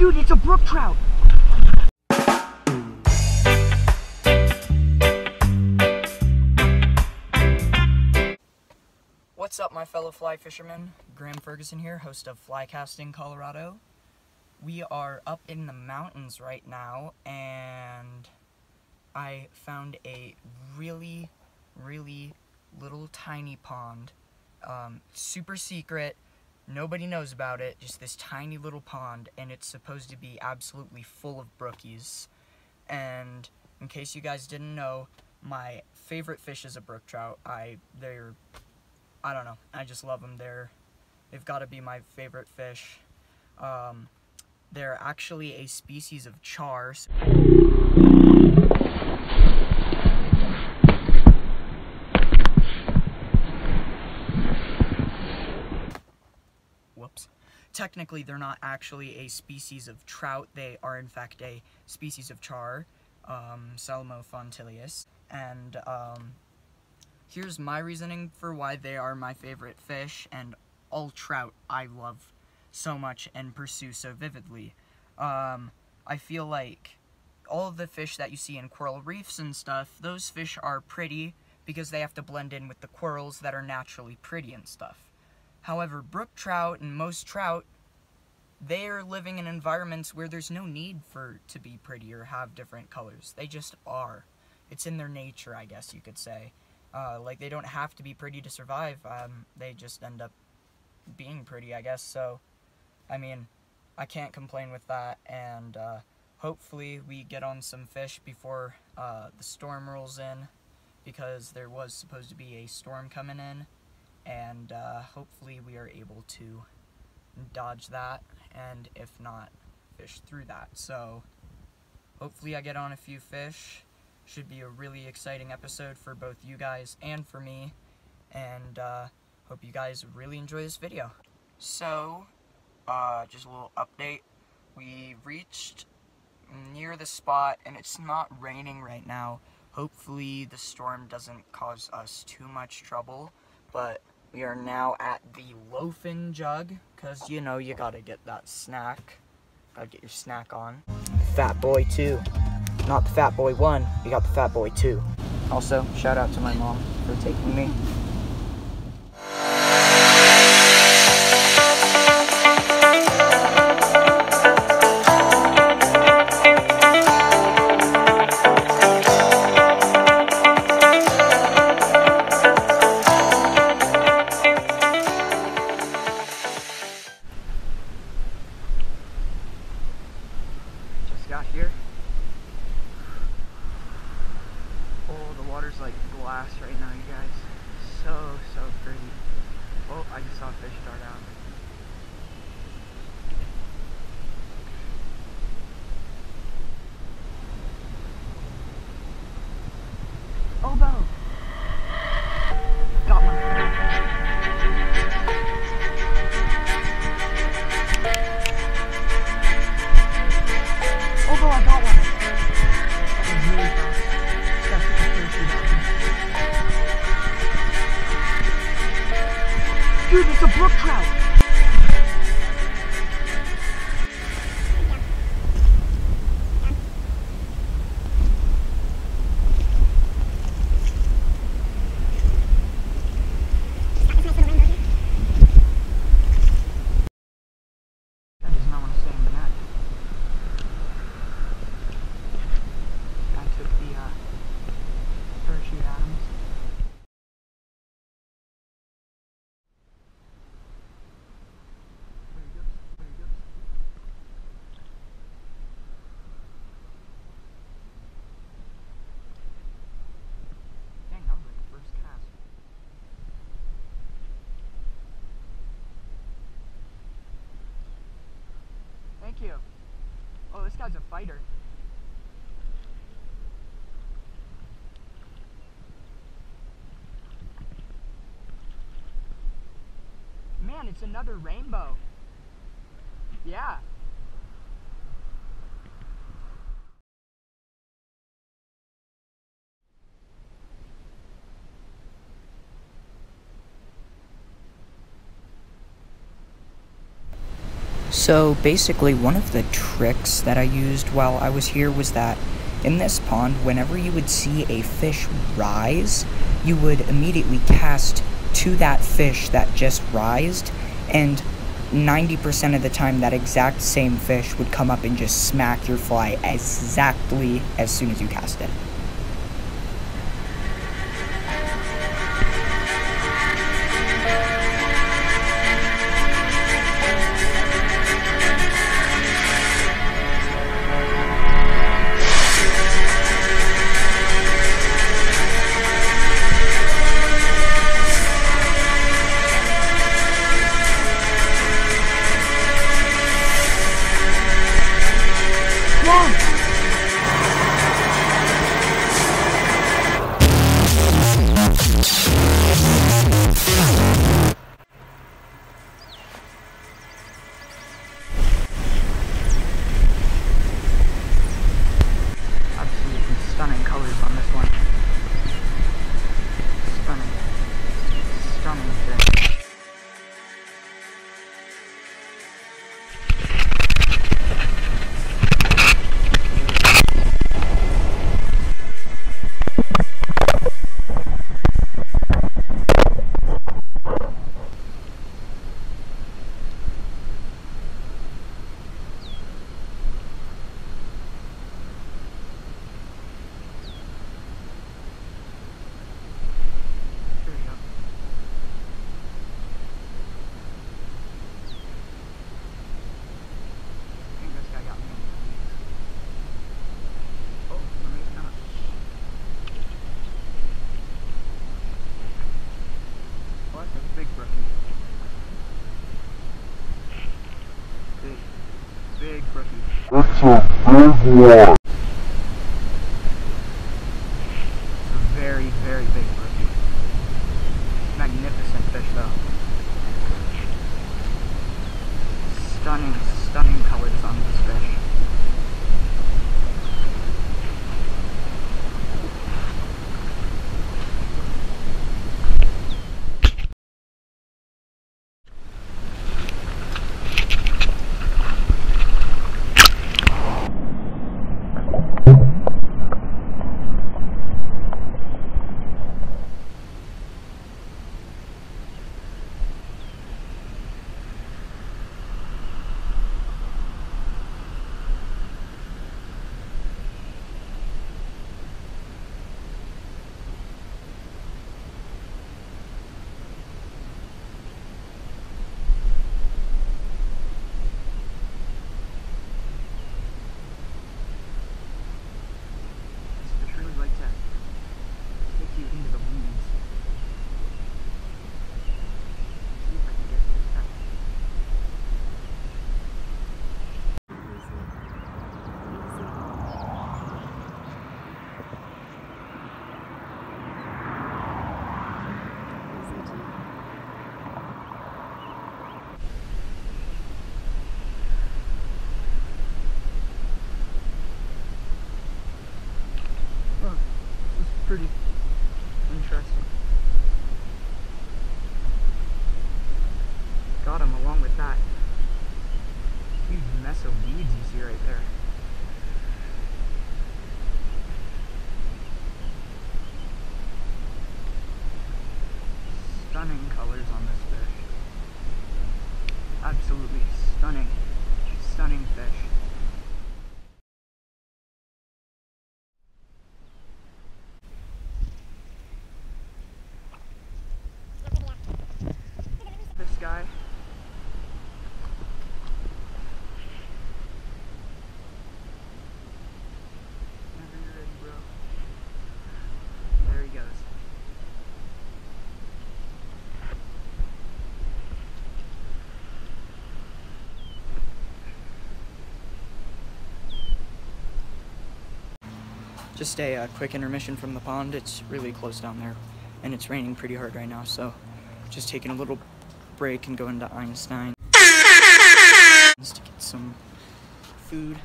Dude, it's a brook trout. What's up, my fellow fly fishermen? Graham Ferguson here, host of Flycasting Colorado. We are up in the mountains right now, and I found a really, really little tiny pond. Super secret, nobody knows about it, just this tiny little pond, and it's supposed to be absolutely full of brookies. And in case you guys didn't know, my favorite fish is a brook trout. I don't know, I just love them. They've got to be my favorite fish. They're actually a species of char. Whoops. Technically, they're not actually a species of trout. They are, in fact, a species of char, Salmo fontilius, and here's my reasoning for why they are my favorite fish and all trout I love so much and pursue so vividly. I feel like all of the fish that you see in coral reefs and stuff, those fish are pretty because they have to blend in with the corals that are naturally pretty and stuff. However, brook trout and most trout, they are living in environments where there's no need for to be pretty or have different colors. They just are. It's in their nature, I guess you could say. Like, they don't have to be pretty to survive, they just end up being pretty, I guess, so, I mean, I can't complain with that, and, hopefully we get on some fish before, the storm rolls in, because there was supposed to be a storm coming in, and, hopefully we are able to dodge that, and if not, fish through that, so, hopefully I get on a few fish. Should be a really exciting episode for both you guys and for me, and hope you guys really enjoy this video. So, just a little update. We reached near the spot, and it's not raining right now. Hopefully the storm doesn't cause us too much trouble, but we are now at the loafin' jug, because, you know, you gotta get that snack. Gotta get your snack on. Fat boy, too. Not the Fat Boy 1, we got the Fat Boy 2. Also, shout out to my mom for taking me. Just got here. Oh, the water's like glass right now, you guys. So pretty. Oh, I just saw a fish dart out. Oh, Bo! Got one. Oh, Bo, I got one. That was really fast. Dude, it's a brook trout! That is not what I'm saying, but that. I took the parachute atoms. Thank you. Oh, this guy's a fighter. Man, it's another rainbow. Yeah. So basically, one of the tricks that I used while I was here was that in this pond, whenever you would see a fish rise, you would immediately cast to that fish that just rised, and 90% of the time that exact same fish would come up and just smack your fly exactly as soon as you cast it. It's a big one. Very, very big rookie. Magnificent fish though. Stunning colors on this fish. Pretty interesting. Got him along with that huge mess of weeds you see right there. Stunning colors on this fish. Absolutely stunning fish. Guy. Whenever you're ready, bro. There he goes. Just a quick intermission from the pond. It's really close down there, and it's raining pretty hard right now, so just taking a little break and go into Einstein just to get some food.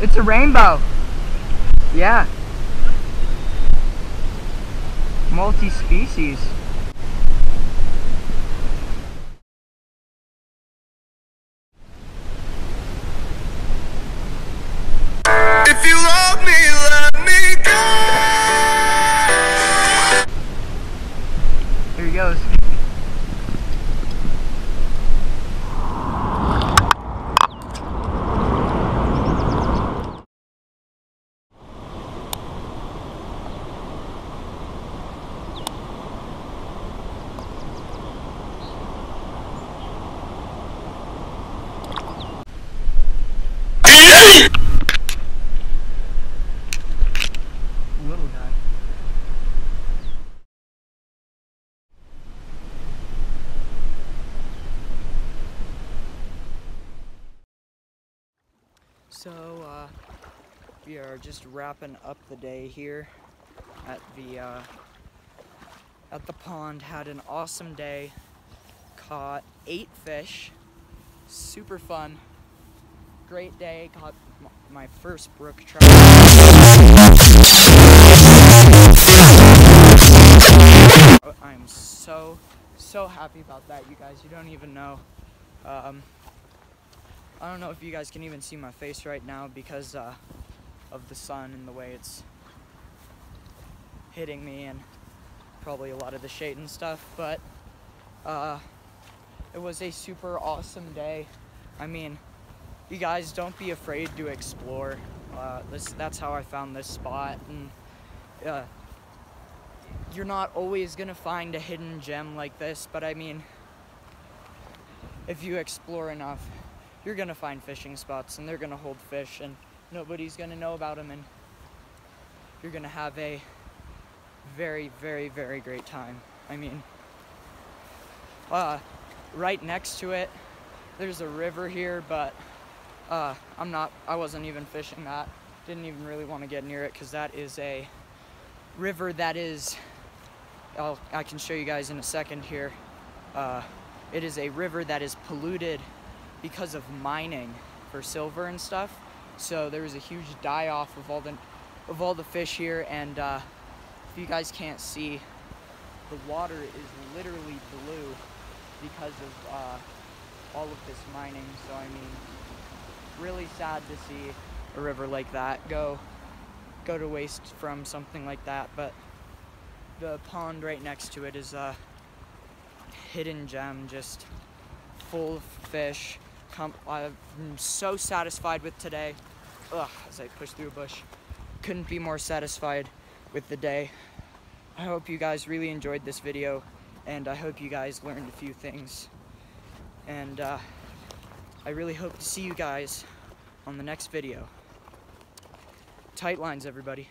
It's a rainbow. Yeah. Multi-species. If you love me, let me go. Here he goes. So we are just wrapping up the day here at the pond. Had an awesome day. Caught 8 fish. Super fun. Great day. Caught my first brook trout. I'm so happy about that, you guys. You don't even know. I don't know if you guys can even see my face right now because of the sun and the way it's hitting me and probably a lot of the shade and stuff, but it was a super awesome day. I mean, you guys, don't be afraid to explore. That's how I found this spot, and you're not always gonna find a hidden gem like this, but I mean, if you explore enough, you're gonna find fishing spots and they're gonna hold fish and nobody's gonna know about them, and you're gonna have a very, very, very great time. I mean, right next to it, there's a river here, but I wasn't even fishing that. Didn't even really want to get near it because that is a river that is, I can show you guys in a second here. It is a river that is polluted because of mining for silver and stuff. So there was a huge die-off of all the fish here, and if you guys can't see, the water is literally blue because of all of this mining. So I mean, really sad to see a river like that go to waste from something like that. But the pond right next to it is a hidden gem, just full of fish. I'm so satisfied with today. Ugh, as I push through a bush. Couldn't be more satisfied with the day. I hope you guys really enjoyed this video, and I hope you guys learned a few things. And I really hope to see you guys on the next video. Tight lines, everybody.